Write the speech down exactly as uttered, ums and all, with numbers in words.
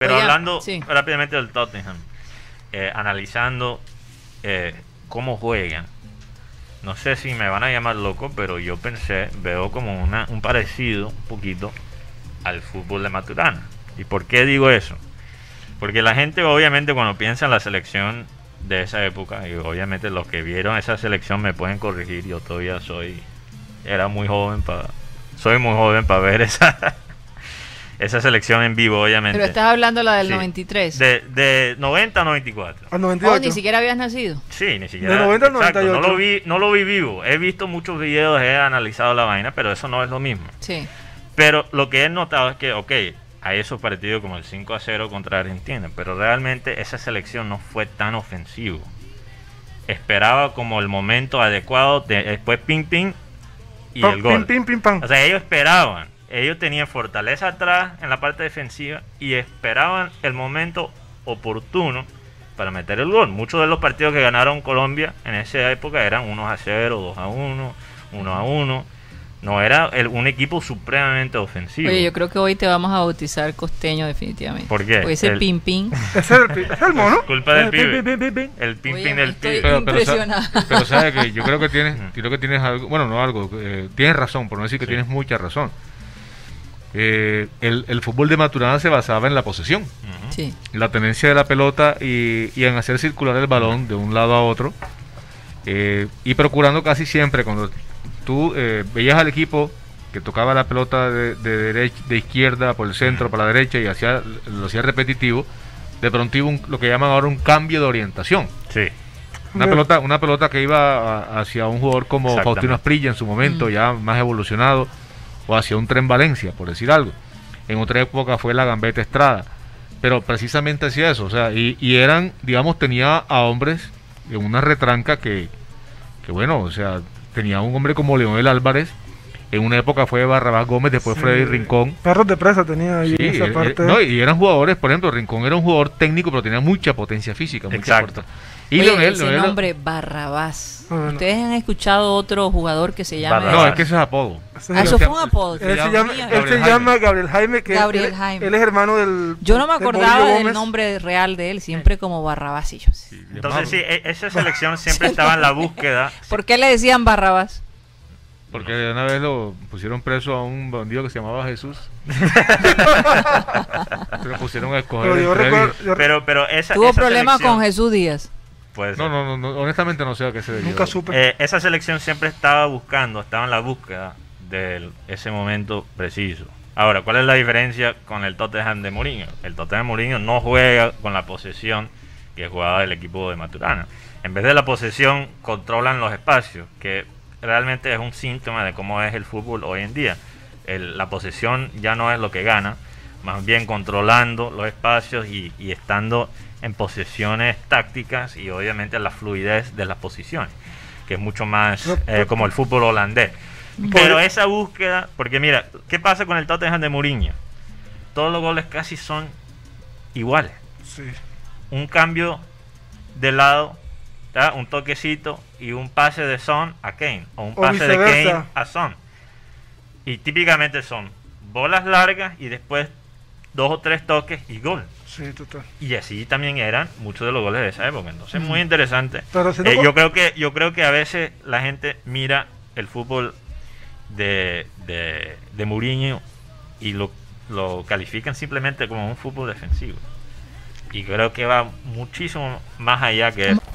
Pero Oye, hablando sí. rápidamente del Tottenham, eh, analizando eh, cómo juegan, no sé si me van a llamar loco, pero yo pensé, veo como una, un parecido un poquito al fútbol de Maturana. ¿Y por qué digo eso? Porque la gente obviamente cuando piensa en la selección de esa época, y obviamente los que vieron esa selección me pueden corregir, yo todavía soy, era muy joven para, soy muy joven para ver esa... Esa selección en vivo, obviamente. Pero estás hablando la del sí. noventa y tres. De, de noventa a noventa y cuatro. ¿Al noventa y ocho? Oh, ni siquiera habías nacido. Sí, ni siquiera. De noventa al noventa y ocho. No lo vi, no lo vi vivo. He visto muchos videos, he analizado la vaina, pero eso no es lo mismo. Sí. Pero lo que he notado es que, ok, hay esos partidos como el cinco a cero contra Argentina, pero realmente esa selección no fue tan ofensivo. Esperaba como el momento adecuado, de, después ping, ping y pam, el gol. Ping, ping, ping, pam. O sea, ellos esperaban. Ellos tenían fortaleza atrás en la parte defensiva y esperaban el momento oportuno para meter el gol. Muchos de los partidos que ganaron Colombia en esa época eran uno a cero, dos a uno, uno a uno. No era el, un equipo supremamente ofensivo. Oye, yo creo que hoy te vamos a bautizar costeño definitivamente. ¿Por qué? Porque ese el, pin pin. Es el, es el mono. Culpa del pibe. El pin pin del pibe. Pero, pero, pero, pero sabes que yo creo que tienes, creo que tienes algo, bueno, no algo, eh, tienes razón, por no decir que sí. tienes mucha razón. Eh, el, el fútbol de Maturana se basaba en la posesión, uh-huh. sí. la tenencia de la pelota y, y en hacer circular el balón de un lado a otro, eh, y procurando casi siempre cuando tú eh, veías al equipo que tocaba la pelota de, de, derecha, de izquierda por el centro uh-huh. para la derecha y hacía, lo hacía repetitivo, de pronto iba un, lo que llaman ahora un cambio de orientación, sí. una, uh-huh. pelota, una pelota que iba a, hacia un jugador como Faustino Esprilla en su momento, uh-huh. ya más evolucionado, o hacia un Tren Valencia, por decir algo. En otra época fue la Gambetta Estrada, pero precisamente hacía eso, o sea, y, y eran, digamos, tenía a hombres en una retranca que, que bueno, o sea, tenía un hombre como Leonel Álvarez, en una época fue Barrabás Gómez, después sí, Freddy Rincón. Perros de presa tenía ahí sí, esa er, parte. No, y eran jugadores, por ejemplo, Rincón era un jugador técnico, pero tenía mucha potencia física, mucha fuerza. Y oye, Leonel, ese Leonel, nombre Barrabás. Ah, no. ¿Ustedes han escuchado otro jugador que se llama? No, es que eso es apodo. Ah, eso fue un apodo. Él se llama, él Gabriel, se llama Jaime. Gabriel Jaime, que Gabriel él, Jaime. Él es hermano del. Yo no me acordaba del, del nombre real de él, siempre como Barrabasillos. Sí, entonces sí, esa selección siempre estaba en la búsqueda. ¿Por qué le decían Barrabás? Porque de una vez lo pusieron preso a un bandido que se llamaba Jesús. Se lo pusieron a escoger. Pero, yo recuerdo, yo pero, pero esa, tuvo esa problemas con Jesús Díaz. Pues no, no, no, honestamente no sé a qué se debió. Nunca supe. Eh, esa selección siempre estaba buscando, estaba en la búsqueda de ese momento preciso. Ahora, ¿cuál es la diferencia con el Tottenham de Mourinho? El Tottenham de Mourinho no juega con la posesión que jugaba el equipo de Maturana. En vez de la posesión, controlan los espacios, que realmente es un síntoma de cómo es el fútbol hoy en día. El, la posesión ya no es lo que gana, más bien controlando los espacios y, y estando en posesiones tácticas y obviamente la fluidez de las posiciones, que es mucho más eh, como el fútbol holandés. Pero esa búsqueda, porque mira, ¿qué pasa con el Tottenham de Mourinho? Todos los goles casi son iguales. Sí. Un cambio de lado, ¿tá? Un toquecito y un pase de Son a Kane, o un pase o de Kane a Son. Y típicamente son bolas largas y después dos o tres toques y gol. Sí, total. Y así también eran muchos de los goles de esa época. Entonces, muy interesante. Eh, yo creo que yo creo que a veces la gente mira el fútbol de, de, de Mourinho y lo, lo califican simplemente como un fútbol defensivo. Y creo que va muchísimo más allá que eso.